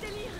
Délire.